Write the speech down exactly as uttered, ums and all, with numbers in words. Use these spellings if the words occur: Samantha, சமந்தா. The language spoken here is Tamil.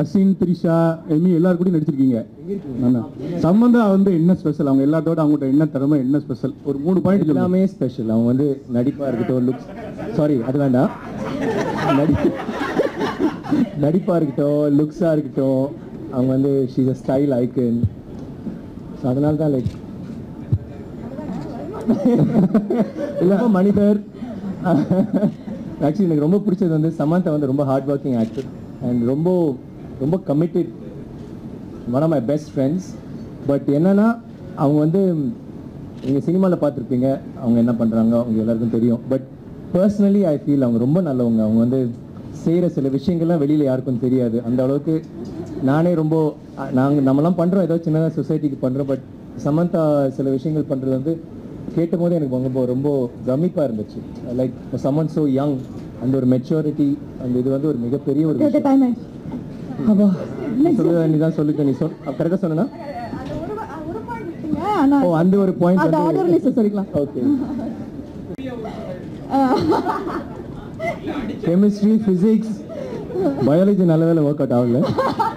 Ashin, Trisha, Amy, all are good in it. Samantha on the inner special, I'm a lot of inner thermal inner special. Or mood point special. I'm on the Nadipa looks. Sorry, Atlanta Nadipa looks are Gito. I'm on the she's a style icon. Sadanalta like money there. Actually, I ரொம்ப பிடிச்சது வந்து சமந்தா வந்து ரொம்ப ஹார்ட் வர்க்கிங் ஆக்டர் அண்ட் ரொம்ப ரொம்ப committed one of my best friends but என்னன்னா அவங்க வந்து நீங்க சினிமால பாத்துர்ப்பீங்க அவங்க என்ன பண்றாங்க உங்களுக்கு எல்லாருக்கும் தெரியும் பட் पर्सनली ஐ ஃபீல் அவங்க ரொம்ப நல்லவங்க அவங்க வந்து செய்யற சில விஷயங்கள் எல்லாம் வெளியில யாருக்கும் தெரியாது அந்த அளவுக்கு நானே ரொம்ப நாங்க நம்மலாம் பண்றோம் ஏதோ சின்னதா சொசைட்டிக்கு பண்றோம் பட் சமந்தா சில விஷயங்கள் பண்றது வந்து கேட்டபோது எனக்கு ரொம்ப ரொம்ப கமிப்பா இருந்துச்சு like someone so young and ஒரு maturity and இது வந்து ஒரு மிகப்பெரிய ஒரு விஷயம் அப்போ சொல்லுங்க நீ தான் சொல்லுங்க நீ சொல் கரெக்ட்டா சொன்னனா ஒரு பாயிண்ட் விட்டீங்க انا ஓ அந்த ஒரு பாயிண்ட் வந்து அது ஒரு லிஸ்ட் சொல்லிக்கலாம் ஓகே கெமிஸ்ட்ரி physics biology நல்லவேளை வொர்க் அவுட் ஆகல